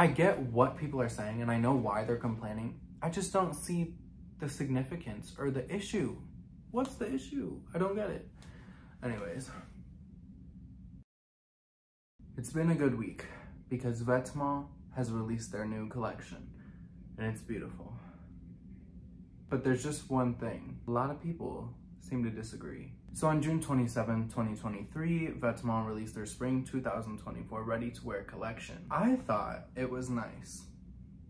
I get what people are saying and I know why they're complaining. I just don't see the significance or the issue. What's the issue? I don't get it. Anyways, it's been a good week because Vetements has released their new collection and it's beautiful. But there's just one thing. A lot of people seem to disagree. So on June 27, 2023, Vetements released their Spring 2024 ready-to-wear collection. I thought it was nice.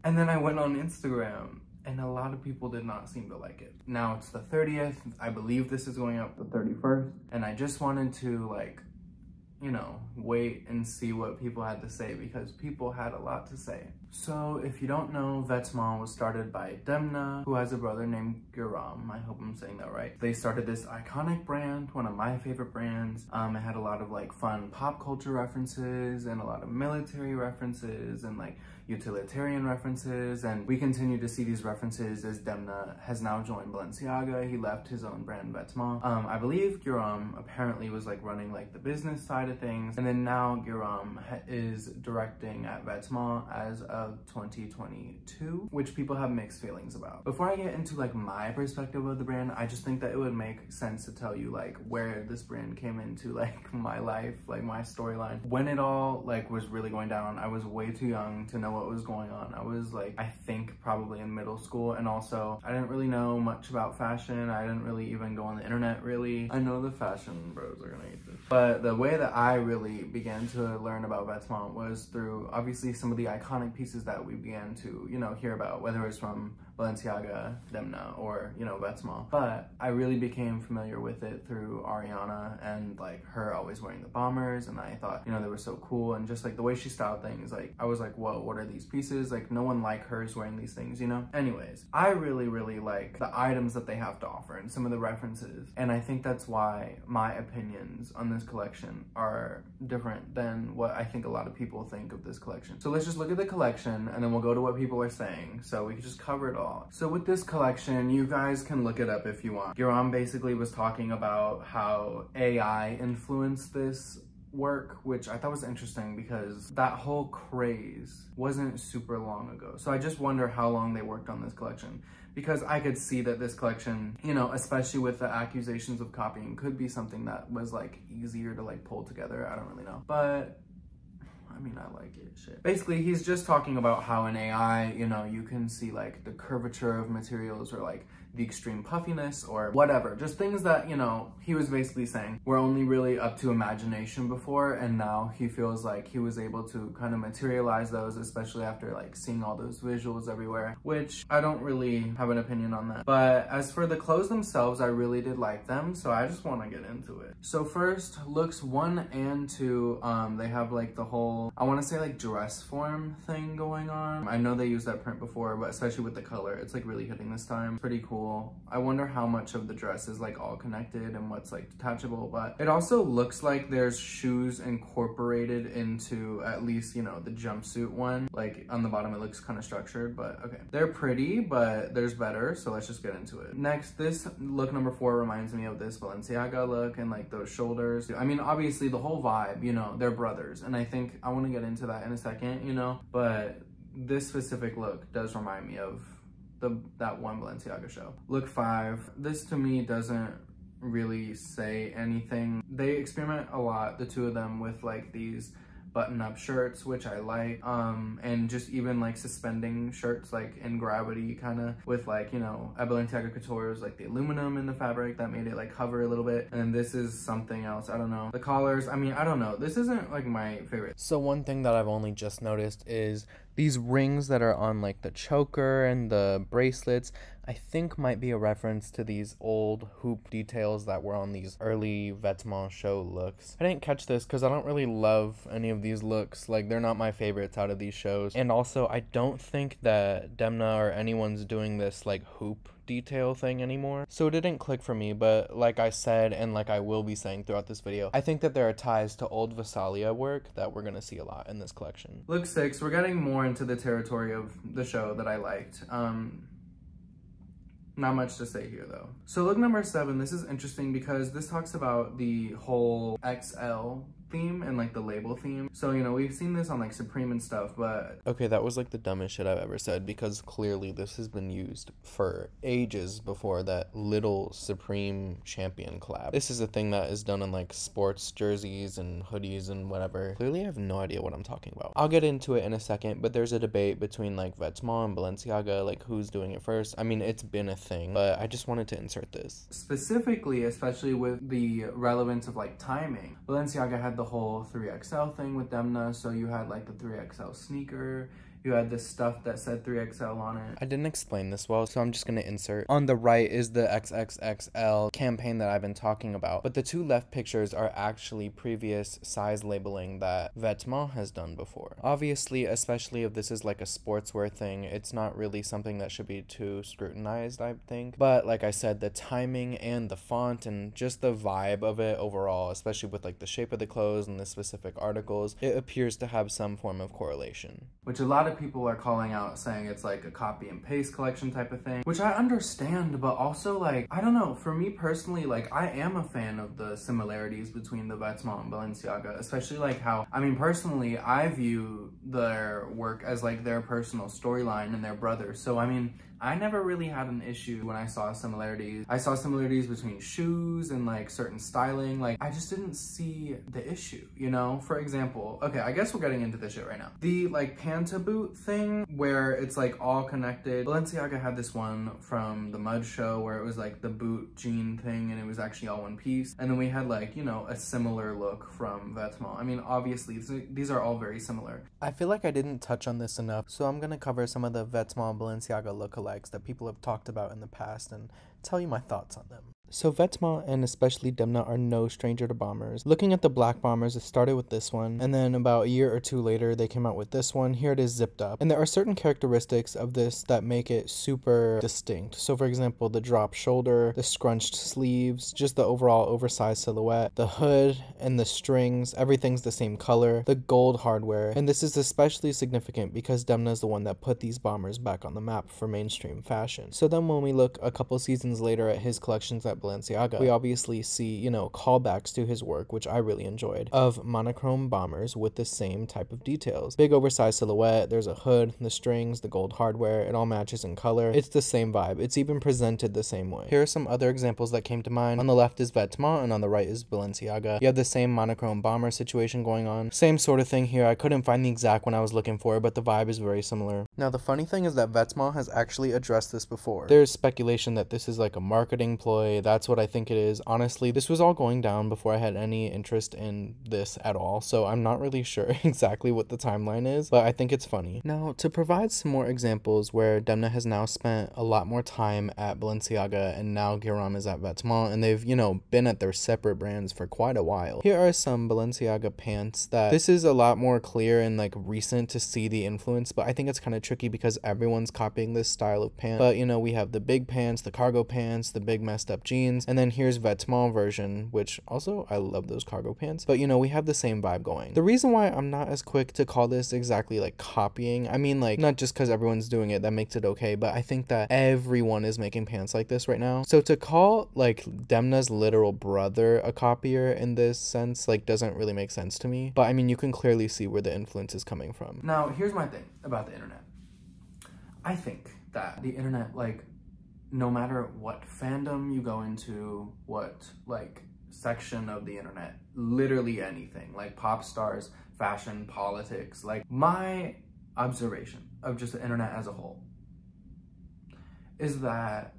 And then I went on Instagram and a lot of people did not seem to like it. Now it's the 30th. I believe this is going up the 31st. And I just wanted to, like, you know, wait and see what people had to say because people had a lot to say. So if you don't know, Vetements was started by Demna, who has a brother named Guram. I hope I'm saying that right. They started this iconic brand, one of my favorite brands. It had a lot of like fun pop culture references and a lot of military references and like utilitarian references, and we continue to see these references as Demna has now joined Balenciaga. He left his own brand, Vetements. I believe Guram apparently was like running like the business side of things, and then now Guram is directing at Vetements as of 2022, which people have mixed feelings about. Before I get into like my perspective of the brand, I just think that it would make sense to tell you like where this brand came into like my life, like my storyline. When it all like was really going down, I was way too young to know what was going on. I was like, I think probably in middle school, and also I didn't really know much about fashion. I didn't really even go on the internet really. I know the fashion bros are gonna hate this, but the way that I really began to learn about Vetements was through obviously some of the iconic pieces that we began to, you know, hear about, whether it was from Balenciaga, Demna, or, you know, Vetements. But I really became familiar with it through Ariana and like her always wearing the bombers, and I thought, you know, they were so cool, and just like the way she styled things, like I was like, whoa, what are these pieces? Like no one like her is wearing these things, you know? Anyways, I really like the items that they have to offer and some of the references, and I think that's why my opinions on this collection are different than what I think a lot of people think of this collection. So let's just look at the collection and then we'll go to what people are saying so we can just cover it all. So with this collection, you guys can look it up if you want. Guram basically was talking about how AI influenced this work, which I thought was interesting because that whole craze wasn't super long ago. So I just wonder how long they worked on this collection, because I could see that this collection, you know, especially with the accusations of copying, could be something that was like easier to like pull together. I don't really know, but I mean, I like it, shit. Basically, he's just talking about how in AI, you know, you can see like the curvature of materials or like the extreme puffiness or whatever. Just things that, you know, he was basically saying were only really up to imagination before, and now he feels like he was able to kind of materialize those, especially after like seeing all those visuals everywhere, which I don't really have an opinion on that. But as for the clothes themselves, I really did like them, so I just want to get into it. So first, looks 1 and 2, they have like the whole, I want to say like dress form thing going on. I know they used that print before, but especially with the color, it's like really hitting this time. Pretty cool. I wonder how much of the dress is like all connected and what's like detachable, but it also looks like there's shoes incorporated into at least, you know, the jumpsuit one. Like on the bottom it looks kind of structured, but okay. They're pretty, but there's better, so let's just get into it. Next, this look number 4 reminds me of this Balenciaga look and like those shoulders. I mean, obviously the whole vibe, you know, they're brothers, and I think I want to get into that in a second, you know, but this specific look does remind me of that one Balenciaga show. Look 5, this to me doesn't really say anything. They experiment a lot, the two of them, with like these button-up shirts, which I like, and just even like suspending shirts like in gravity kind of, with like, you know, at Balenciaga Couture was like the aluminum in the fabric that made it like hover a little bit, and this is something else. I don't know. The collars, I mean, I don't know, this isn't like my favorite. So one thing that I've only just noticed is these rings that are on like the choker and the bracelets, I think might be a reference to these old hoop details that were on these early Vetements show looks. I didn't catch this because I don't really love any of these looks. Like, they're not my favorites out of these shows. And also, I don't think that Demna or anyone's doing this like hoop detail thing anymore, so it didn't click for me. But like I said, and like I will be saying throughout this video, I think that there are ties to old Vesalia work that we're gonna see a lot in this collection. Look 6, we're getting more into the territory of the show that I liked. Not much to say here though. So look number 7, this is interesting because this talks about the whole XL theme and like the label theme. So, you know, we've seen this on like Supreme and stuff, but okay, that was like the dumbest shit I've ever said, because clearly this has been used for ages before that little Supreme champion collab. This is a thing that is done in like sports jerseys and hoodies and whatever. Clearly I have no idea what I'm talking about. I'll get into it in a second, but there's a debate between like Vetements and Balenciaga, like who's doing it first. I mean, it's been a thing, but I just wanted to insert this. Specifically, especially with the relevance of like timing, Balenciaga had the whole 3XL thing with Demna, so you had like the 3XL sneaker, you had this stuff that said 3XL on it. I didn't explain this well, so I'm just gonna insert. On the right is the XXXL campaign that I've been talking about, but the two left pictures are actually previous size labeling that Vetements has done before. Obviously, especially if this is like a sportswear thing, it's not really something that should be too scrutinized, I think. But like I said, the timing and the font and just the vibe of it overall, especially with like the shape of the clothes and the specific articles, it appears to have some form of correlation. Which a lot of people are calling out, saying it's like a copy and paste collection type of thing, which I understand, but also like, I don't know, for me personally, like I am a fan of the similarities between the Vetements and Balenciaga, especially like how, I mean, personally I view their work as like their personal storyline and their brother. So I mean, I never really had an issue when I saw similarities. I saw similarities between shoes and like certain styling. Like I just didn't see the issue, you know? For example, okay, I guess we're getting into this shit right now. The like Panta boot thing where it's like all connected. Balenciaga had this one from the Mud Show where it was like the boot jean thing and it was actually all one piece. And then we had like, you know, a similar look from Vetements. I mean, obviously these are all very similar. I feel like I didn't touch on this enough, so I'm gonna cover some of the Vetements Balenciaga lookalike that people have talked about in the past and tell you my thoughts on them. So Vetements and especially Demna are no stranger to bombers. Looking at the black bombers, it started with this one, and then about a year or two later they came out with this one. Here it is zipped up, and there are certain characteristics of this that make it super distinct. So for example, the drop shoulder, the scrunched sleeves, just the overall oversized silhouette, the hood and the strings, everything's the same color, the gold hardware. And this is especially significant because Demna is the one that put these bombers back on the map for mainstream fashion. So then when we look a couple seasons later at his collections at Balenciaga, we obviously see, you know, callbacks to his work, which I really enjoyed, of monochrome bombers with the same type of details. Big oversized silhouette, there's a hood, the strings, the gold hardware, it all matches in color. It's the same vibe. It's even presented the same way. Here are some other examples that came to mind. On the left is Vetements and on the right is Balenciaga. You have the same monochrome bomber situation going on. Same sort of thing here. I couldn't find the exact one I was looking for, but the vibe is very similar. Now, the funny thing is that Vetements has actually addressed this before. There's speculation that this is like a marketing ploy. That's what I think it is. Honestly, this was all going down before I had any interest in this at all, so I'm not really sure exactly what the timeline is, but I think it's funny. Now, to provide some more examples where Demna has now spent a lot more time at Balenciaga and now Guillaume is at Vetements, and they've, you know, been at their separate brands for quite a while. Here are some Balenciaga pants that this is a lot more clear and like recent to see the influence, but I think it's kind of tricky because everyone's copying this style of pant. But you know, we have the big pants, the cargo pants, the big messed up jeans. And then here's Vetements version, which also I love those cargo pants, but you know, we have the same vibe going. The reason why I'm not as quick to call this exactly like copying, I mean, like not just because everyone's doing it that makes it okay, but I think that everyone is making pants like this right now. So to call like Demna's literal brother a copier in this sense like doesn't really make sense to me, but I mean, you can clearly see where the influence is coming from. Now here's my thing about the internet. I think that the internet, like, no matter what fandom you go into, what like section of the internet, literally anything, like pop stars, fashion, politics, like my observation of just the internet as a whole is that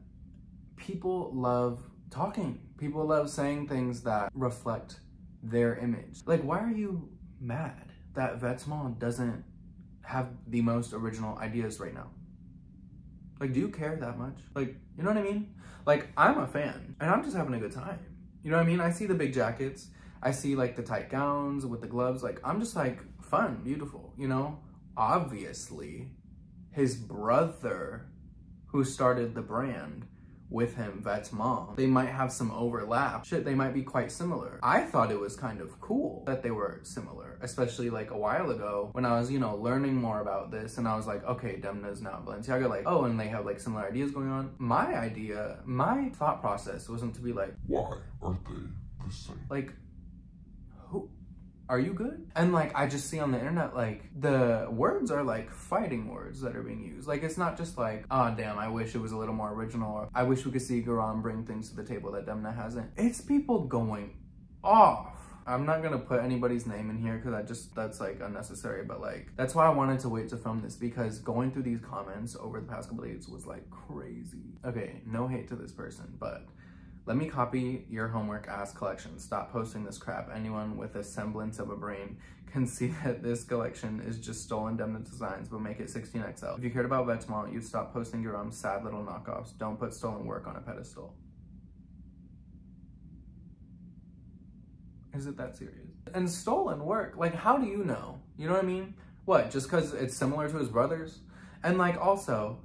people love talking. People love saying things that reflect their image. Like, why are you mad that Vetements doesn't have the most original ideas right now? Like, do you care that much? Like, you know what I mean? Like, I'm a fan and I'm just having a good time. You know what I mean? I see the big jackets. I see like the tight gowns with the gloves. Like, I'm just like, fun, beautiful, you know? Obviously, his brother who started the brand with him, Vetements, they might have some overlap. Shit, they might be quite similar. I thought it was kind of cool that they were similar, especially like a while ago when I was, you know, learning more about this and I was like, okay, Demna's now Balenciaga, like, oh, and they have like similar ideas going on. My thought process wasn't to be like, why aren't they the same? Like, who? are you good? And like, I just see on the internet, like the words are like fighting words that are being used. Like, it's not just like, oh damn, I wish it was a little more original, or I wish we could see Garan bring things to the table that Demna hasn't. It's people going off. I'm not gonna put anybody's name in here because that's like unnecessary, but like that's why I wanted to wait to film this, because going through these comments over the past couple days was like crazy. Okay, no hate to this person, but let me copy your homework ass collection. Stop posting this crap. Anyone with a semblance of a brain can see that this collection is just stolen Demna designs, but make it 16XL. If you cared about Vexmall, you'd stop posting your own sad little knockoffs. Don't put stolen work on a pedestal. Is it that serious? And stolen work, like, how do you know? You know what I mean? What, just because it's similar to his brother's? And like, also,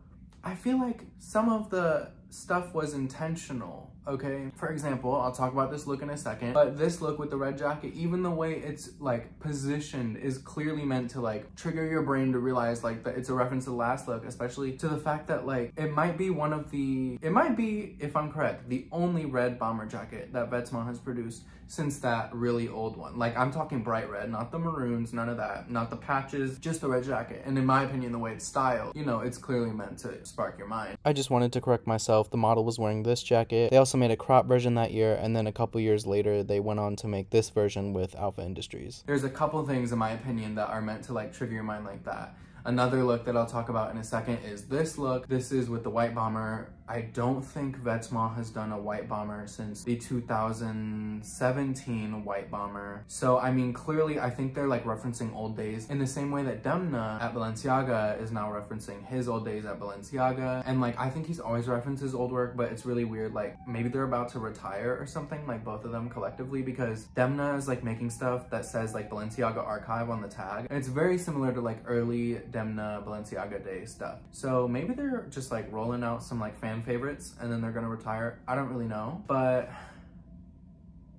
I feel like some of the stuff was intentional, okay? For example, I'll talk about this look in a second, but this look with the red jacket, even the way it's like positioned is clearly meant to like trigger your brain to realize like that it's a reference to the last look, especially to the fact that like it might be one of the, it might be, if I'm correct, the only red bomber jacket that Vexmall has produced since that really old one. Like, I'm talking bright red, not the maroons, none of that, not the patches, just the red jacket. And in my opinion, the way it's styled, you know, it's clearly meant to spark your mind. I just wanted to correct myself. The model was wearing this jacket. They also made a crop version that year, and then a couple years later, they went on to make this version with Alpha Industries. There's a couple things, in my opinion, that are meant to like trigger your mind like that. Another look that I'll talk about in a second is this look. This is with the white bomber. I don't think Vexmall has done a white bomber since the 2017 white bomber. So, I mean, clearly, I think they're like referencing old days in the same way that Demna at Balenciaga is now referencing his old days at Balenciaga. And like, I think he's always referenced his old work, but it's really weird. Like, maybe they're about to retire or something, like both of them collectively, because Demna is like making stuff that says like Balenciaga Archive on the tag. And it's very similar to like early Demna Balenciaga Day stuff. So maybe they're just like rolling out some like fan favorites and then they're gonna retire. I don't really know, but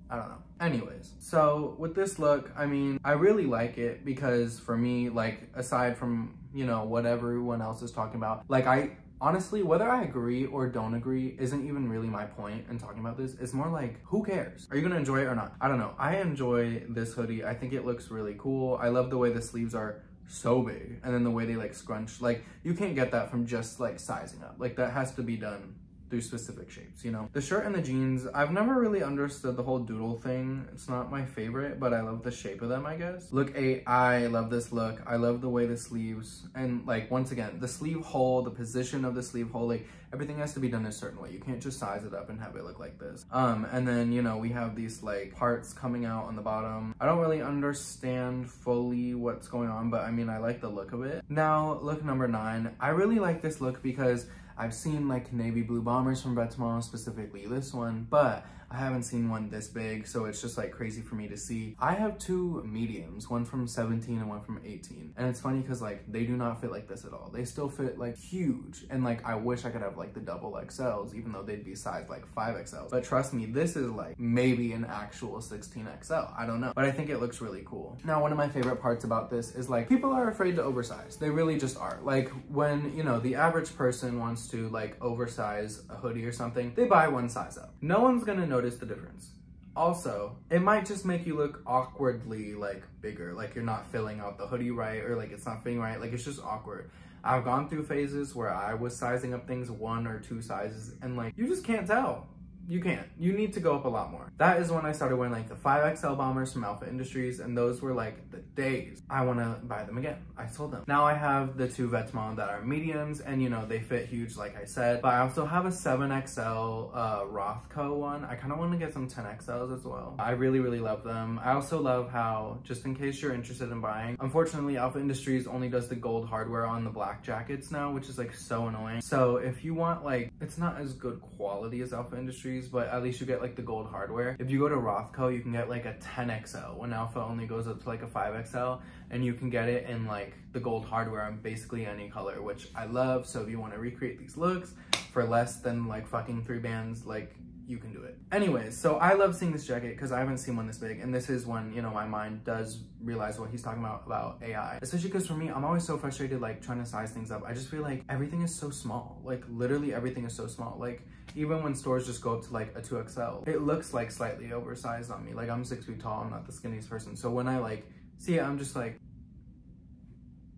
I don't know. Anyways, so with this look, I mean, I really like it because for me, like, aside from, you know, what everyone else is talking about, like, I honestly, whether I agree or don't agree isn't even really my point in talking about this. It's more like, who cares? Are you gonna enjoy it or not? I don't know. I enjoy this hoodie. I think it looks really cool. I love the way the sleeves are so big, and then the way they like scrunch, like you can't get that from just like sizing up. Like, that has to be done through specific shapes, you know? The shirt and the jeans, I've never really understood the whole doodle thing. It's not my favorite, but I love the shape of them, I guess. Look 8, I love this look. I love the way the sleeves, and like, once again, the sleeve hole, the position of the sleeve hole, like everything has to be done a certain way. You can't just size it up and have it look like this. And then, you know, we have these like parts coming out on the bottom. I don't really understand fully what's going on, but I mean, I like the look of it. Now, look number 9. I really like this look because I've seen like navy blue bombers from Vexmall, specifically this one, but I haven't seen one this big, so it's just like crazy for me to see. I have 2 mediums, one from 17 and one from 18. And it's funny because like they do not fit like this at all. They still fit like huge. And like, I wish I could have like the double XLs, even though they'd be sized like 5XLs. But trust me, this is like maybe an actual 16XL. I don't know, but I think it looks really cool. Now, one of my favorite parts about this is like, people are afraid to oversize. They really just are. Like, when, you know, the average person wants to like oversize a hoodie or something, they buy one size up. No one's gonna notice the difference. Also, it might just make you look awkwardly like bigger, like you're not filling out the hoodie right, or like it's not fitting right, like it's just awkward. I've gone through phases where I was sizing up things 1 or 2 sizes, and like you just can't tell. You can't. You need to go up a lot more. That is when I started wearing like the 5XL bombers from Alpha Industries, and those were like the days. I want to buy them again. I sold them. Now I have the 2 Vexmall that are mediums, and you know, they fit huge like I said, but I also have a 7XL Rothko one. I kind of want to get some 10XLs as well. I really, really love them. I also love how, just in case you're interested in buying, unfortunately Alpha Industries only does the gold hardware on the black jackets now, which is like so annoying. So if you want like, it's not as good quality as Alpha Industries, but at least you get like the gold hardware. If you go to Rothko, you can get like a 10XL when Alpha only goes up to like a 5XL, and you can get it in like the gold hardware on basically any color, which I love. So if you want to recreate these looks for less than like fucking 3 bands, like you can do it. Anyways, so I love seeing this jacket because I haven't seen one this big, and this is when, you know, my mind does realize what he's talking about AI. Especially because for me, I'm always so frustrated, like, trying to size things up. I just feel like everything is so small. Like, literally everything is so small. Like, even when stores just go up to, like, a 2XL, it looks, like, slightly oversized on me. Like, I'm 6 feet tall, I'm not the skinniest person. So when I, like, see it, I'm just like,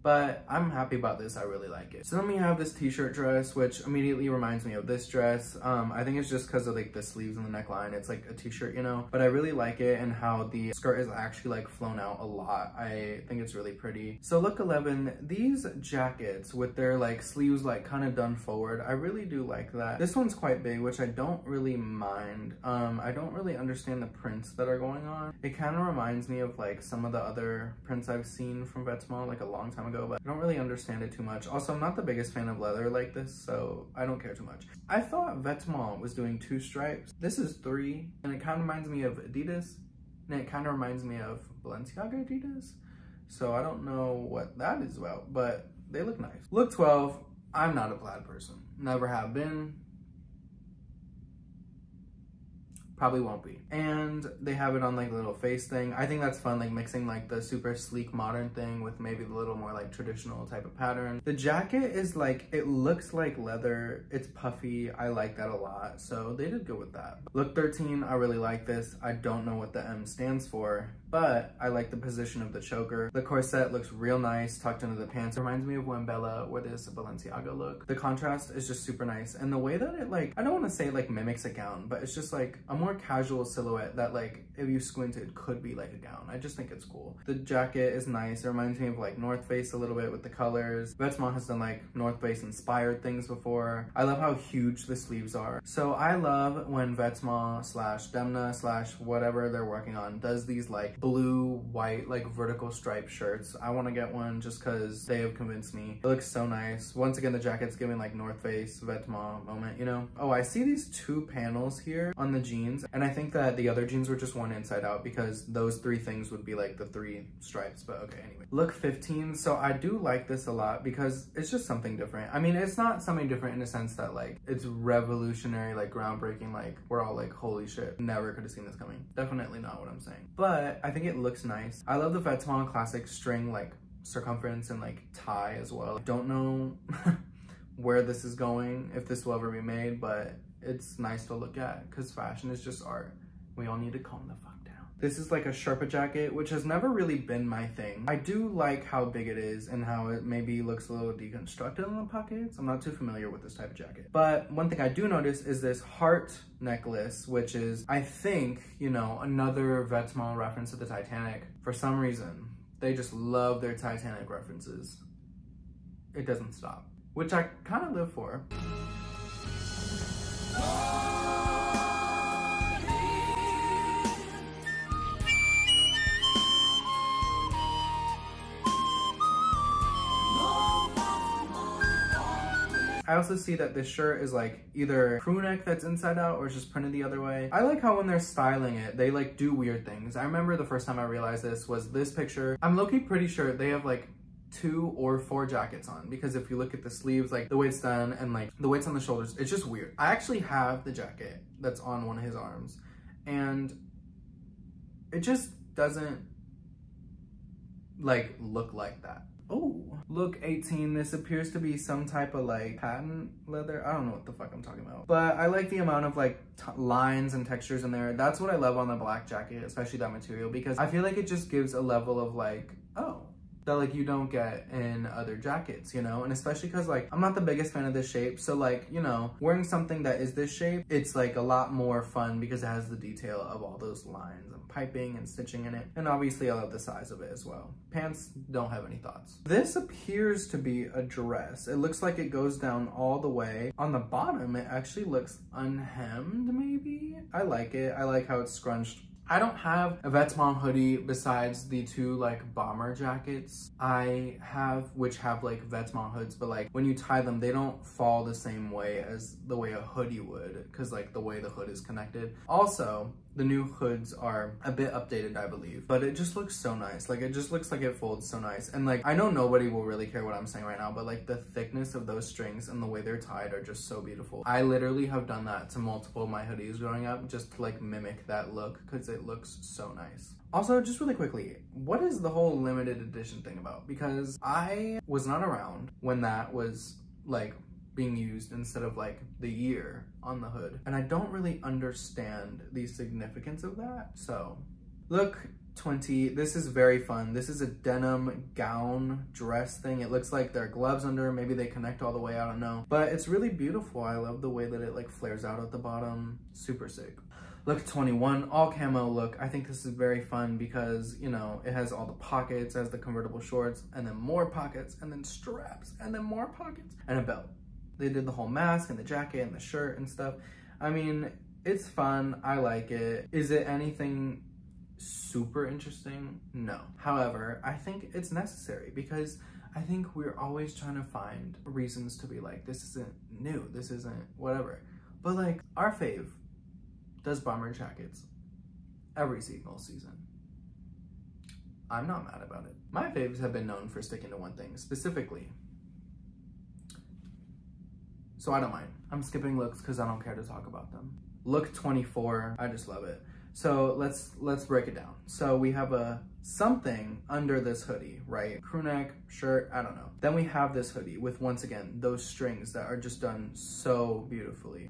but I'm happy about this, I really like it. So then we have this t-shirt dress, which immediately reminds me of this dress. I think it's just because of like the sleeves and the neckline, it's like a t-shirt, you know? But I really like it and how the skirt is actually like flown out a lot. I think it's really pretty. So look 11, these jackets with their like sleeves like kind of done forward, I really do like that. This one's quite big, which I don't really mind. I don't really understand the prints that are going on. It kind of reminds me of like some of the other prints I've seen from Betsmall like a long time ago, but I don't really understand it too much. Also, I'm not the biggest fan of leather like this, so I don't care too much. I thought Vetements was doing 2 stripes. This is 3, and it kind of reminds me of Adidas, and it kind of reminds me of Balenciaga Adidas, so I don't know what that is about, but they look nice. Look 12, I'm not a plaid person. Never have been. Probably won't be. And they have it on like little face thing. I think that's fun, like mixing like the super sleek modern thing with maybe the little more like traditional type of pattern. The jacket is like, it looks like leather. It's puffy. I like that a lot. So they did good with that. Look 13, I really like this. I don't know what the M stands for, but I like the position of the choker. The corset looks real nice, tucked into the pants. Reminds me of when Bella wore this Balenciaga look. The contrast is just super nice. And the way that it like, I don't want to say like mimics a gown, but it's just like a more casual silhouette that like, if you squinted, could be like a gown. I just think it's cool. The jacket is nice. It reminds me of like North Face a little bit with the colors. Betsmall has done like North Face inspired things before. I love how huge the sleeves are. So I love when Betsmall slash Demna slash whatever they're working on does these like blue, white, like vertical striped shirts. I want to get one just because they have convinced me. It looks so nice. Once again, the jacket's giving like North Face, Vetements moment, you know? Oh, I see these 2 panels here on the jeans, and I think that the other jeans were just one inside out because those 3 things would be like the 3 stripes, but okay, anyway. Look 15, so I do like this a lot because it's just something different. I mean, it's not something different in a sense that like, it's revolutionary, like groundbreaking, like we're all like, holy shit, never could have seen this coming. Definitely not what I'm saying, but I think it looks nice. I love the Vetements classic string like circumference and like tie as well. I don't know where this is going, if this will ever be made, but it's nice to look at because fashion is just art. We all need to calm the fuck down. This is like a Sherpa jacket, which has never really been my thing. I do like how big it is and how it maybe looks a little deconstructed in the pockets. I'm not too familiar with this type of jacket. But one thing I do notice is this heart necklace, which is, I think, you know, another Vetements reference to the Titanic. For some reason, they just love their Titanic references. It doesn't stop, which I kind of live for. I also see that this shirt is like either crew neck that's inside out or it's just printed the other way. I like how when they're styling it, they like do weird things. I remember the first time I realized this was this picture. I'm low-key pretty sure they have like 2 or 4 jackets on, because if you look at the sleeves, like the way it's done and like the weights on the shoulders, it's just weird. I actually have the jacket that's on one of his arms and it just doesn't like look like that. Oh, look 18, this appears to be some type of like patent leather. I don't know what the fuck I'm talking about, but I like the amount of like lines and textures in there. That's what I love on the black jacket, especially that material, because I feel like it just gives a level of like, oh, that like you don't get in other jackets, you know? And especially because like, I'm not the biggest fan of this shape. So like, you know, wearing something that is this shape, it's like a lot more fun because it has the detail of all those lines and piping and stitching in it. And obviously I love the size of it as well. Pants, don't have any thoughts. This appears to be a dress. It looks like it goes down all the way. On the bottom, it actually looks unhemmed maybe? I like it. I like how it's scrunched. I don't have a Vetements hoodie besides the 2 like bomber jackets I have, which have like Vetements hoods, but like when you tie them, they don't fall the same way as the way a hoodie would, because like the way the hood is connected. Also, The new hoods are a bit updated, I believe, but it just looks so nice. Like, it just looks like it folds so nice. And like, I know nobody will really care what I'm saying right now, but like the thickness of those strings and the way they're tied are just so beautiful. I literally have done that to multiple of my hoodies growing up, just to like mimic that look, because it looks so nice. Also, just really quickly, what is the whole limited edition thing about? Because I was not around when that was like being used instead of like the year on the hood, and I don't really understand the significance of that. So look 20, this is very fun. This is a denim gown dress thing. It looks like there are gloves under, maybe they connect all the way, I don't know, but it's really beautiful. I love the way that it like flares out at the bottom. Super sick. Look 21, all camo look. I think this is very fun because, you know, it has all the pockets, has the convertible shorts, and then more pockets, and then straps, and then more pockets, and a belt. They did the whole mask and the jacket and the shirt and stuff. I mean, it's fun. I like it. Is it anything super interesting? No. However, I think it's necessary because I think we're always trying to find reasons to be like, this isn't new, this isn't whatever. But like, our fave does bomber jackets every single season. I'm not mad about it. My faves have been known for sticking to one thing specifically, so I don't mind. I'm skipping looks because I don't care to talk about them. Look 24, I just love it. So let's break it down. So we have a something under this hoodie, right? Crew neck, shirt, I don't know. Then we have this hoodie with, once again, those strings that are just done so beautifully.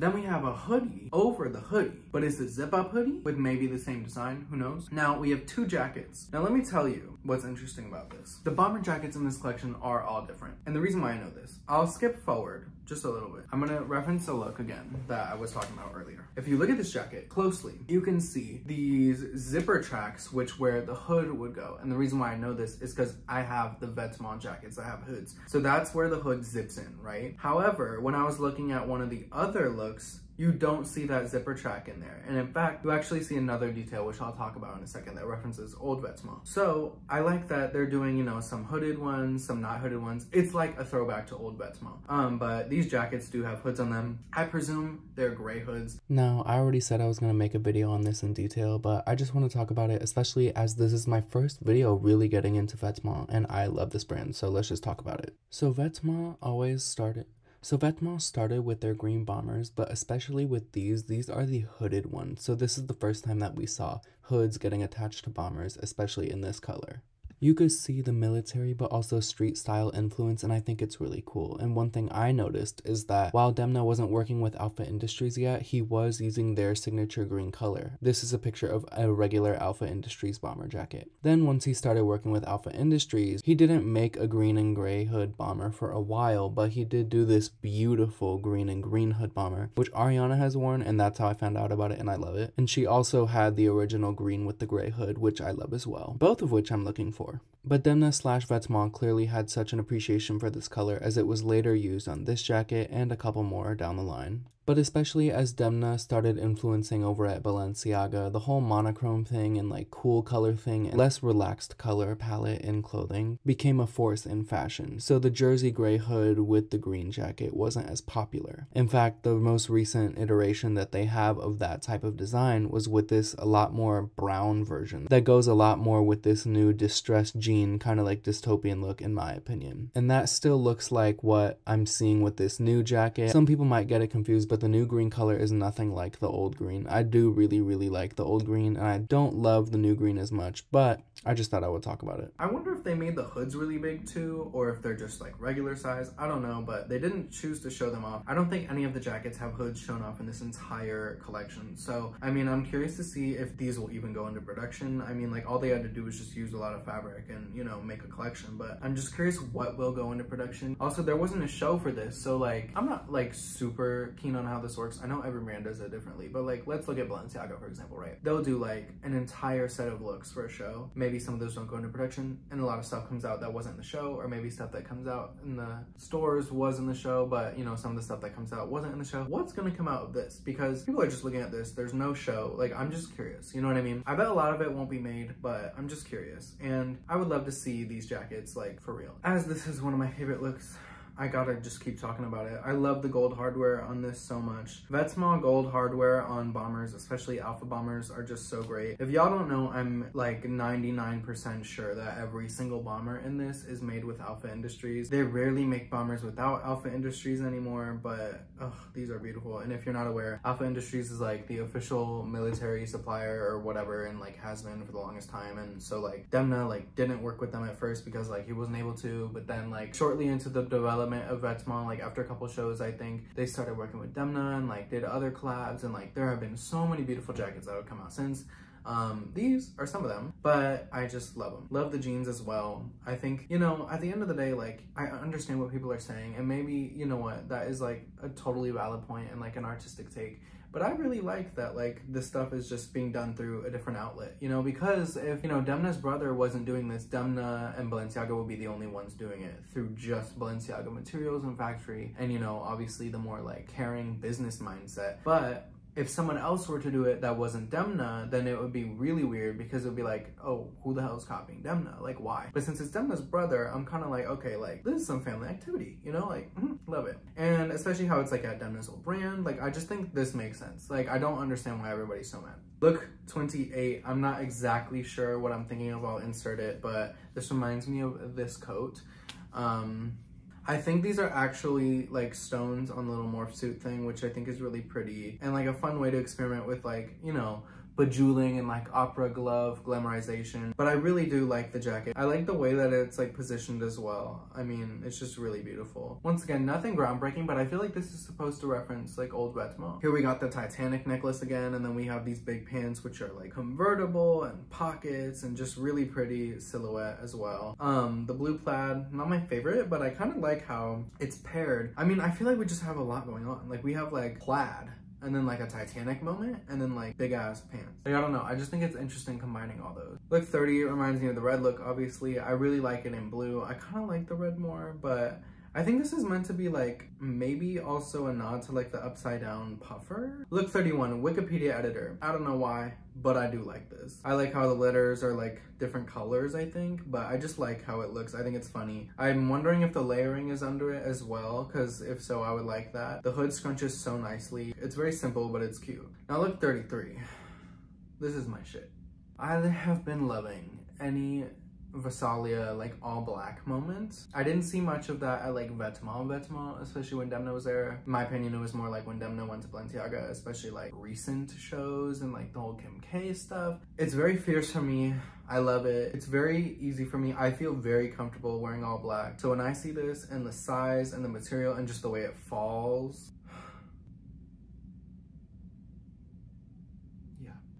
Then we have a hoodie over the hoodie, but it's a zip-up hoodie with maybe the same design, who knows? Now we have two jackets. Now let me tell you what's interesting about this. The bomber jackets in this collection are all different. And the reason why I know this, I'll skip forward just a little bit. I'm gonna reference the look again that I was talking about earlier. If you look at this jacket closely, you can see these zipper tracks, which where the hood would go. And the reason why I know this is because I have the Vetements jackets that have hoods. So that's where the hood zips in, right? However, when I was looking at one of the other looks, you don't see that zipper track in there. And in fact, you actually see another detail, which I'll talk about in a second, that references old Vetements. So I like that they're doing, you know, some hooded ones, some not hooded ones. It's like a throwback to old Vetements. But these jackets do have hoods on them. I presume they're gray hoods. Now, I already said I was gonna make a video on this in detail, but I just wanna talk about it, especially as this is my first video really getting into Vetements, and I love this brand, so let's just talk about it. So Vetements started with their green bombers, but especially with these are the hooded ones. So this is the first time that we saw hoods getting attached to bombers, especially in this color. You could see the military but also street style influence, and I think it's really cool. And one thing I noticed is that while Demna wasn't working with Alpha Industries yet, he was using their signature green color. This is a picture of a regular Alpha Industries bomber jacket. Then once he started working with Alpha Industries, he didn't make a green and gray hood bomber for a while, but he did do this beautiful green and green hood bomber, which Ariana has worn, and that's how I found out about it, and I love it. And she also had the original green with the gray hood, which I love as well, both of which I'm looking for. But Demna/Vetements clearly had such an appreciation for this color, as it was later used on this jacket and a couple more down the line. But especially as Demna started influencing over at Balenciaga, the whole monochrome thing and like cool color thing and less relaxed color palette in clothing became a force in fashion. So the jersey gray hood with the green jacket wasn't as popular. In fact, the most recent iteration that they have of that type of design was with this a lot more brown version that goes a lot more with this new distressed jean kind of like dystopian look, in my opinion. And that still looks like what I'm seeing with this new jacket. Some people might get it confused, but the new green color is nothing like the old green. I do really like the old green, and I don't love the new green as much, but I just thought I would talk about it. I wonder if they made the hoods really big too, or if they're just like regular size. I don't know, but they didn't choose to show them off. I don't think any of the jackets have hoods shown off in this entire collection. So I mean, I'm curious to see if these will even go into production. I mean, like, all they had to do was just use a lot of fabric and, you know, make a collection, but I'm just curious what will go into production. Also, there wasn't a show for this, so like, I'm not like super keen on how this works. I know every brand does it differently, but like, let's look at Balenciaga, for example, right? They'll do like an entire set of looks for a show. Maybe some of those don't go into production, and a lot of stuff comes out that wasn't in the show, or maybe stuff that comes out in the stores was in the show, but, you know, some of the stuff that comes out wasn't in the show. What's gonna come out of this? Because people are just looking at this, there's no show. Like, I'm just curious, you know what I mean? I bet a lot of it won't be made, but I'm just curious, and I would love to see these jackets, like, for real. As this is one of my favorite looks, I gotta just keep talking about it. I love the gold hardware on this so much. Vetsma gold hardware on bombers, especially Alpha bombers, are just so great. If y'all don't know, I'm like 99% sure that every single bomber in this is made with Alpha Industries. They rarely make bombers without Alpha Industries anymore, but these are beautiful. And if you're not aware, Alpha Industries is like the official military supplier or whatever, and like has been for the longest time. And so like Demna like didn't work with them at first because like he wasn't able to, but then like shortly into the development of Vetsma, like after a couple shows, I think they started working with Demna and like did other collabs, and like there have been so many beautiful jackets that have come out since. These are some of them, but I just love them. Love the jeans as well. I think, you know, at the end of the day, like, I understand what people are saying, and maybe, you know what, that is like a totally valid point and like an artistic take. But I really like that, like, this stuff is just being done through a different outlet, you know, because if, you know, Demna's brother wasn't doing this, Demna and Balenciaga would be the only ones doing it through just Balenciaga materials and factory. And, you know, obviously the more, like, caring business mindset. But if someone else were to do it that wasn't Demna, then it would be really weird because it would be like, oh, who the hell is copying Demna? Like, why? But since it's Demna's brother, I'm kind of like, okay, like, this is some family activity, you know? Like, love it. And especially how it's, like, at Demna's old brand. Like, I just think this makes sense. Like, I don't understand why everybody's so mad. Look 28, I'm not exactly sure what I'm thinking of. I'll insert it, but this reminds me of this coat. I think these are actually like stones on the little morph suit thing, which I think is really pretty and like a fun way to experiment with, like, you know, bejeweling and like opera glove glamorization. But I really do like the jacket. I like the way that it's like positioned as well. I mean, it's just really beautiful. Once again, nothing groundbreaking, but I feel like this is supposed to reference like old Vetsma. Here we got the Titanic necklace again, and then we have these big pants, which are like convertible and pockets and just really pretty silhouette as well. The blue plaid, not my favorite, but I kind of like how it's paired. I mean, I feel like we just have a lot going on. Like we have like plaid, and then like a Titanic moment, and then like big ass pants. Like, I don't know, I just think it's interesting combining all those. Look 30 reminds me of the red look, obviously. I really like it in blue. I kind of like the red more, but I think this is meant to be like maybe also a nod to like the upside down puffer. Look 31, Wikipedia editor. I don't know why, but I do like this. I like how the letters are like different colors, I think, but I just like how it looks. I think it's funny. I'm wondering if the layering is under it as well, because if so, I would like that. The hood scrunches so nicely. It's very simple, but it's cute. Now look 33. This is my shit. I have been loving any Vesalia like all black moments. I didn't see much of that at like Vetsma, especially when Demna was there. In my opinion, it was more like when Demna went to Balenciaga, especially like recent shows and like the whole Kim K stuff. It's very fierce for me. I love it. It's very easy for me. I feel very comfortable wearing all black. So when I see this and the size and the material and just the way it falls,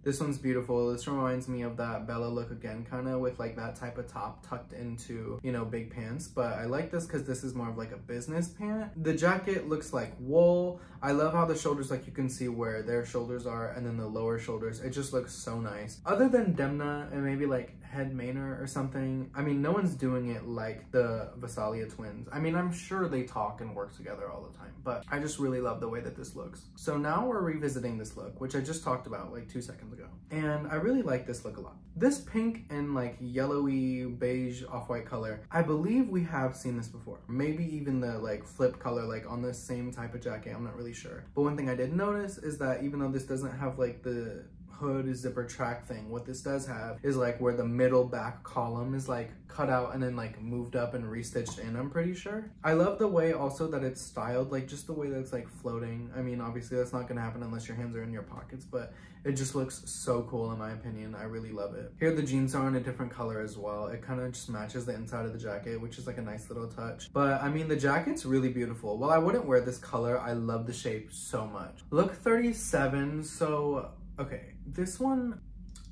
this one's beautiful. This reminds me of that Bella look again, kind of with like that type of top tucked into, you know, big pants. But I like this because this is more of like a business pant. The jacket looks like wool. I love how the shoulders, like you can see where their shoulders are and then the lower shoulders. It just looks so nice. Other than Demna and maybe like Head Manor or something, I mean, no one's doing it like the Vesalia twins. I mean, I'm sure they talk and work together all the time, but I just really love the way that this looks. So now we're revisiting this look, which I just talked about like 2 seconds ago. And I really like this look a lot. This pink and like yellowy beige off-white color, I believe we have seen this before. Maybe even the like flip color, like on the same type of jacket, I'm not really sure. But one thing I did notice is that even though this doesn't have like the hood zipper track thing, what this does have is like where the middle back column is like cut out and then like moved up and restitched in, I'm pretty sure. I love the way also that it's styled, like just the way that it's like floating. I mean, obviously that's not gonna happen unless your hands are in your pockets, but it just looks so cool in my opinion. I really love it. Here the jeans are in a different color as well. It kind of just matches the inside of the jacket, which is like a nice little touch. But I mean, the jacket's really beautiful. While I wouldn't wear this color, I love the shape so much. Look 37, so okay, this one,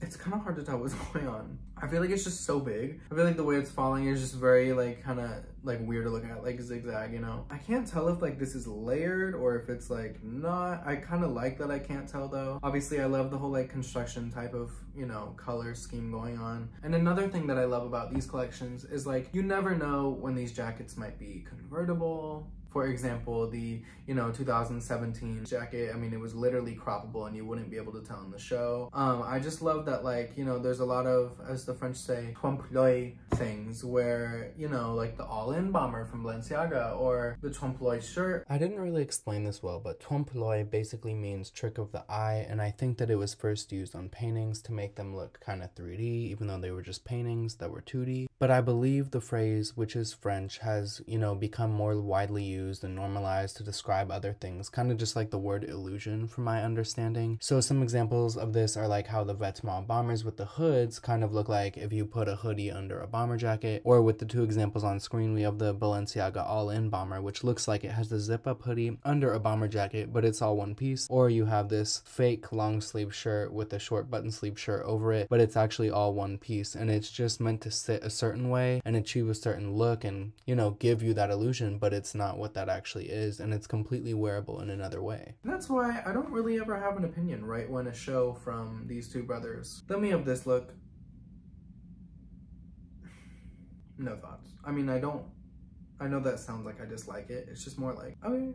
it's kind of hard to tell what's going on. I feel like it's just so big. I feel like the way it's falling is just very like kind of like weird to look at, like zigzag, you know? I can't tell if like this is layered or if it's like not. I kind of like that I can't tell though. Obviously I love the whole like construction type of, you know, color scheme going on. And another thing that I love about these collections is like, you never know when these jackets might be convertible, For example, the 2017 jacket, I mean, it was literally croppable and you wouldn't be able to tell in the show. I just love that, like, there's a lot of, as the French say, trompe-l'oeil things where, like the all-in bomber from Balenciaga or the trompe-l'oeil shirt. I didn't really explain this well, but trompe-l'oeil basically means trick of the eye, and I think that it was first used on paintings to make them look kind of 3D, even though they were just paintings that were 2D. But I believe the phrase, which is French, has, become more widely used and normalized to describe other things, kind of just like the word illusion from my understanding. So some examples of this are like how the vêtements bombers with the hoods kind of look like if you put a hoodie under a bomber jacket, or with the two examples on screen, we have the Balenciaga all-in bomber, which looks like it has the zip-up hoodie under a bomber jacket, but it's all one piece, or you have this fake long sleeve shirt with a short button sleeve shirt over it, but it's actually all one piece, and it's just meant to sit a certain way and achieve a certain look and, give you that illusion, but it's not what that actually is, and it's completely wearable in another way. And that's why I don't really ever have an opinion right when a show from these two brothers. Let me have this look. No thoughts. I mean, I know that sounds like I dislike it. It's just more like, okay,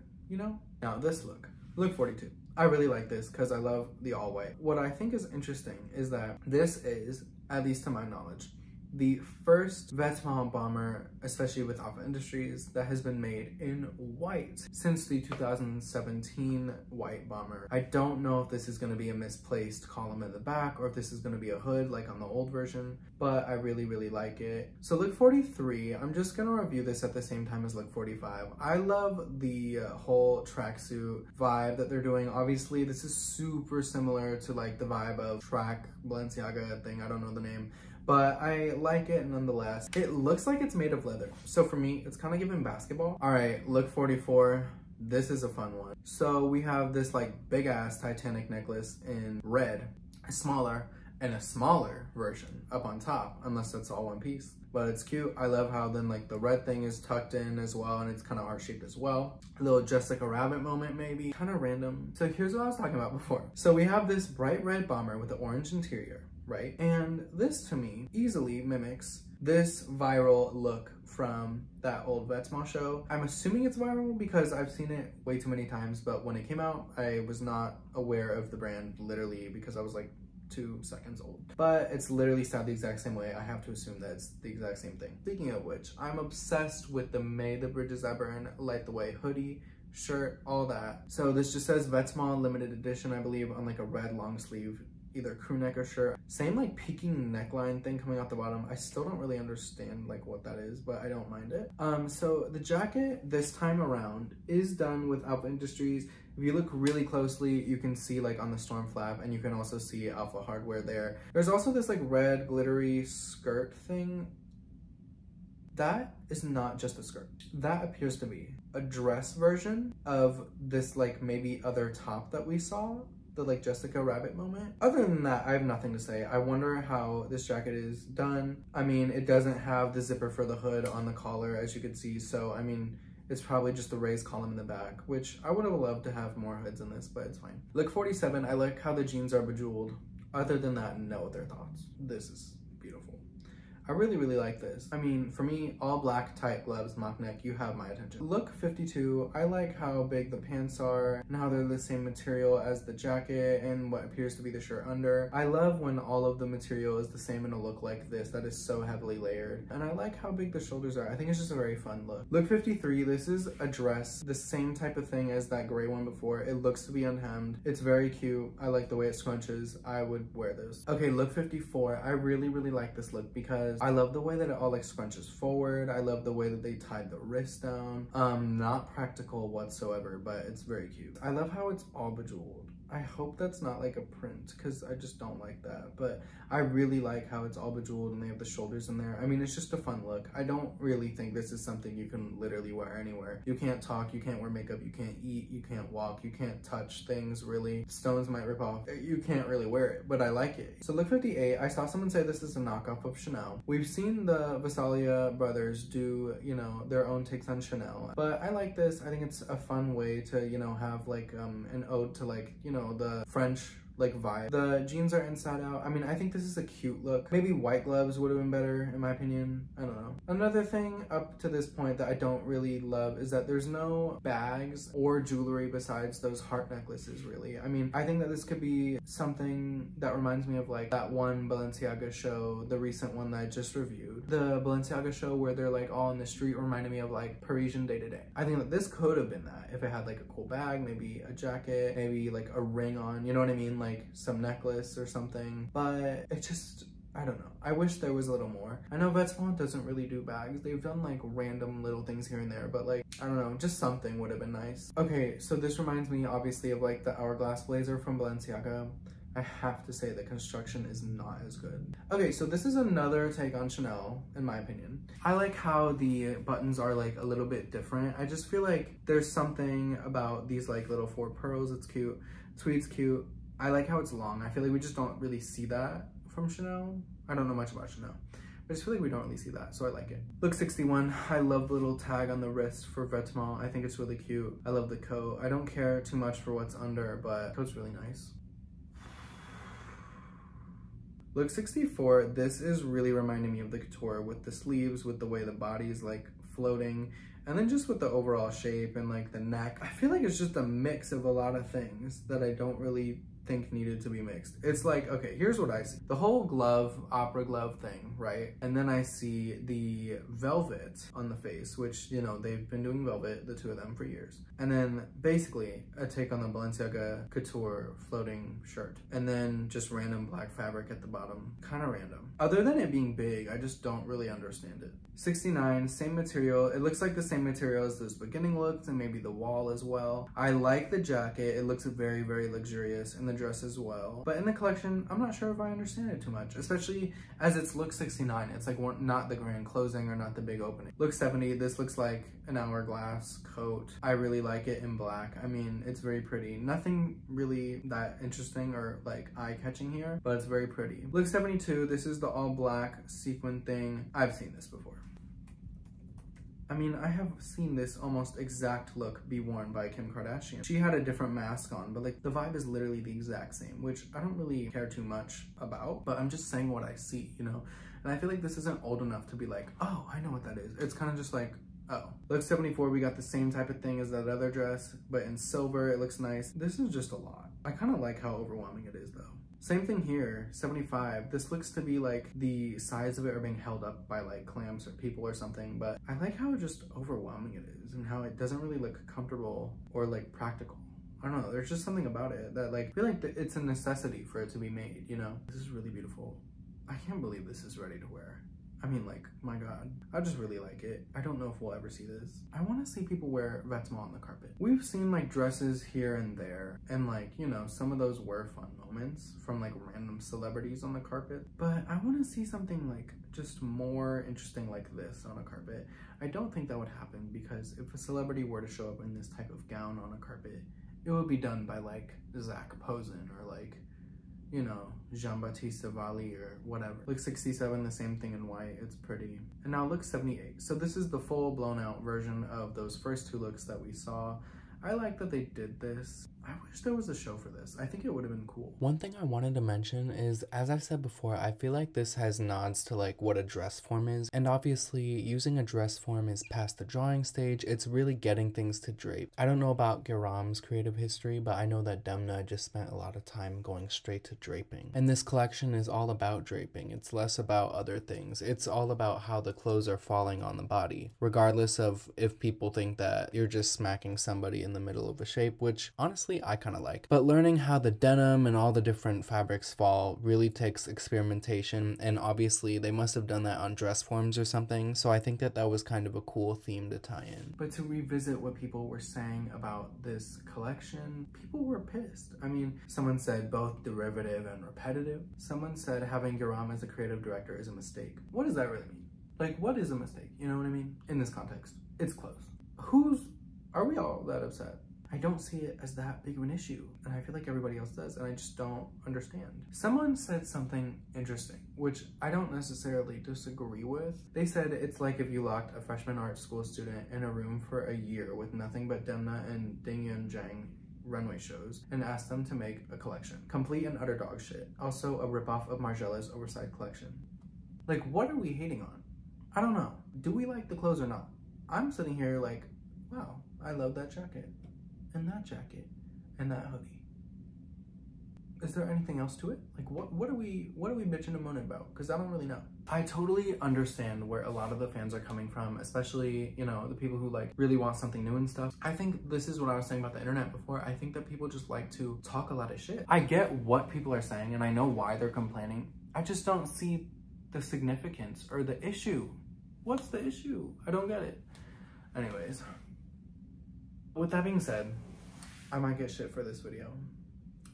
Now this look. Look 42. I really like this because I love the all white. What I think is interesting is that this is, at least to my knowledge, the first vêtement bomber, especially with Alpha Industries, that has been made in white since the 2017 white bomber. I don't know if this is going to be a misplaced column in the back or if this is going to be a hood like on the old version, but I really, really like it. So look 43, I'm just going to review this at the same time as look 45. I love the whole tracksuit vibe that they're doing. Obviously, this is super similar to like the vibe of track Balenciaga thing, I don't know the name, but I like it nonetheless. It looks like it's made of leather. So for me, it's kind of giving basketball. All right, look 44. This is a fun one. So we have this like big ass Titanic necklace in red, smaller, and a smaller version up on top, unless that's all one piece. But it's cute. I love how then like the red thing is tucked in as well, and it's kind of heart shaped as well. A little Jessica Rabbit moment maybe, kind of random. So here's what I was talking about before. So we have this bright red bomber with the orange interior, right? And this to me easily mimics this viral look from that old Vêtements show. I'm assuming it's viral because I've seen it way too many times, but when it came out, I was not aware of the brand literally because I was like 2 seconds old. But it's literally styled the exact same way. I have to assume that it's the exact same thing. Speaking of which, I'm obsessed with the May the Bridges I Burn, Light the Way hoodie, shirt, all that. So this just says Vêtements limited edition, I believe, on like a red long sleeve, either crew neck or shirt. Same like peaking neckline thing coming out the bottom. I still don't really understand like what that is, but I don't mind it. So the jacket this time around is done with Alpha Industries. If you look really closely, you can see like on the storm flap, and you can also see Alpha Hardware there. There's also this like red glittery skirt thing. That is not just a skirt. That appears to be a dress version of this like maybe other top that we saw, the like Jessica Rabbit moment. Other than that, I have nothing to say. I wonder how this jacket is done. I mean, it doesn't have the zipper for the hood on the collar, as you could see. So, I mean, it's probably just the raised column in the back, which I would have loved to have more hoods in this, but it's fine. Look 47, I like how the jeans are bejeweled. Other than that, no other thoughts. This is beautiful. I really, really like this. I mean, for me, all black, tight gloves, mock neck, you have my attention. Look 52, I like how big the pants are and how they're the same material as the jacket and what appears to be the shirt under. I love when all of the material is the same in a look like this that is so heavily layered. And I like how big the shoulders are. I think it's just a very fun look. Look 53, this is a dress, the same type of thing as that gray one before. It looks to be unhemmed. It's very cute. I like the way it scrunches. I would wear this. Okay, look 54, I really, really like this look because I love the way that it all like scrunches forward. I love the way that they tied the wrist down. Not practical whatsoever, but it's very cute. I love how it's all bejeweled. I hope that's not like a print because I just don't like that, but I really like how it's all bejeweled and they have the shoulders in there. I mean, it's just a fun look. I don't really think this is something you can literally wear anywhere. You can't talk, you can't wear makeup, you can't eat, you can't walk, you can't touch things really. Stones might rip off. You can't really wear it, but I like it. So look 58, I saw someone say this is a knockoff of Chanel. We've seen the Vesaglia brothers do, their own takes on Chanel, but I like this. I think it's a fun way to, have like an ode to like, the French like vibe. The jeans are inside out. I mean, I think this is a cute look. Maybe white gloves would have been better in my opinion. I don't know. Another thing up to this point that I don't really love is that there's no bags or jewelry besides those heart necklaces really. I mean, I think that this could be something that reminds me of like that one Balenciaga show, the recent one that I just reviewed. The Balenciaga show where they're like all in the street reminded me of like Parisian day to day. I think that this could have been that if it had like a cool bag, maybe a jacket, maybe like a ring on, you know what I mean? Like some necklace or something, but it just, I don't know. I wish there was a little more. I know Vêtements doesn't really do bags. They've done like random little things here and there, but like, I don't know, just something would have been nice. Okay, so this reminds me obviously of like the hourglass blazer from Balenciaga. I have to say the construction is not as good. Okay, so this is another take on Chanel, in my opinion. I like how the buttons are like a little bit different. I just feel like there's something about these like little 4 pearls. It's cute. Tweed's cute. I like how it's long. I feel like we just don't really see that from Chanel. I don't know much about Chanel. I just feel like we don't really see that, so I like it. Look 61, I love the little tag on the wrist for Vêtements. I think it's really cute. I love the coat. I don't care too much for what's under, but the coat's really nice. Look 64, this is really reminding me of the Couture with the sleeves, with the way the body is like floating, and then just with the overall shape and like the neck. I feel like it's just a mix of a lot of things that I don't really think needed to be mixed. It's like, okay, here's what I see. The whole glove, opera glove thing, right? And then I see the velvet on the face, which, you know, they've been doing velvet, the two of them, for years. And then basically a take on the Balenciaga Couture floating shirt. And then just random black fabric at the bottom, kind of random. Other than it being big, I just don't really understand it. 69, same material. It looks like the same material as those beginning looks and maybe the wall as well. I like the jacket. It looks very, very luxurious, and the dress as well. But in the collection, I'm not sure if I understand it too much, especially as it's look 69. It's like not the grand closing or not the big opening. Look 70, this looks like an hourglass coat. I really like it in black. I mean, it's very pretty. Nothing really that interesting or like eye-catching here, but it's very pretty. Look 72, this is the all black sequin thing. I've seen this before. I mean, I have seen this almost exact look be worn by Kim Kardashian. She had a different mask on, but like the vibe is literally the exact same, which I don't really care too much about, but I'm just saying what I see, you know? And I feel like this isn't old enough to be like, oh, I know what that is. It's kind of just like, oh. Look 74, we got the same type of thing as that other dress, but in silver, it looks nice. This is just a lot. I kind of like how overwhelming it is though. Same thing here, 75. This looks to be like the sides of it are being held up by like clamps or people or something, but I like how just overwhelming it is and how it doesn't really look comfortable or like practical. I don't know, there's just something about it that like, I feel like it's a necessity for it to be made, you know? This is really beautiful. I can't believe this is ready to wear. I mean, like, my God, I just really like it. I don't know if we'll ever see this. I want to see people wear Vêtements on the carpet. We've seen like dresses here and there, and like, you know, some of those were fun moments from like random celebrities on the carpet, but I want to see something like just more interesting like this on a carpet. I don't think that would happen because if a celebrity were to show up in this type of gown on a carpet, it would be done by like Zach Posen or like, you know, Jean-Baptiste Valli or whatever. Look 67, the same thing in white, it's pretty. And now look 78. So this is the full blown out version of those first two looks that we saw. I like that they did this. I wish there was a show for this. I think it would have been cool. One thing I wanted to mention is, as I've said before, I feel like this has nods to like what a dress form is. And obviously using a dress form is past the drawing stage. It's really getting things to drape. I don't know about Guillaume's creative history, but I know that Demna just spent a lot of time going straight to draping. And this collection is all about draping. It's less about other things. It's all about how the clothes are falling on the body, regardless of if people think that you're just smacking somebody in the middle of a shape, which honestly I kind of like. But learning how the denim and all the different fabrics fall really takes experimentation, and obviously they must have done that on dress forms or something, so I think that that was kind of a cool theme to tie in. But to revisit what people were saying about this collection, people were pissed. I mean, someone said both derivative and repetitive. Someone said having Guillaume as a creative director is a mistake. What does that really mean? Like, what is a mistake? You know what I mean? In this context, it's close. Are we all that upset? I don't see it as that big of an issue, and I feel like everybody else does, and I just don't understand. Someone said something interesting, which I don't necessarily disagree with. They said it's like if you locked a freshman art school student in a room for a year with nothing but Demna and Ding Yun Zhang runway shows and asked them to make a collection. Complete and utter dog shit. Also a ripoff of Margiela's oversized collection. Like, what are we hating on? I don't know. Do we like the clothes or not? I'm sitting here like, wow, I love that jacket and that jacket and that hoodie. Is there anything else to it? Like, what are we bitching and moaning about? Because I don't really know. I totally understand where a lot of the fans are coming from, especially, you know, the people who like really want something new and stuff. I think this is what I was saying about the internet before. I think that people just like to talk a lot of shit. I get what people are saying and I know why they're complaining. I just don't see the significance or the issue. What's the issue? I don't get it. Anyways, with that being said, I might get shit for this video.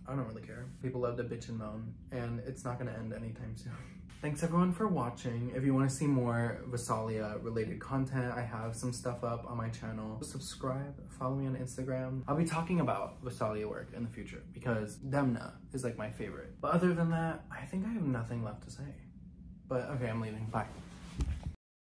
I don't really care. People love to bitch and moan, and it's not gonna end anytime soon. Thanks everyone for watching. If you wanna see more Vesalia related content, I have some stuff up on my channel. Subscribe, follow me on Instagram. I'll be talking about Vesalia work in the future because Demna is like my favorite. But other than that, I think I have nothing left to say. But okay, I'm leaving, bye.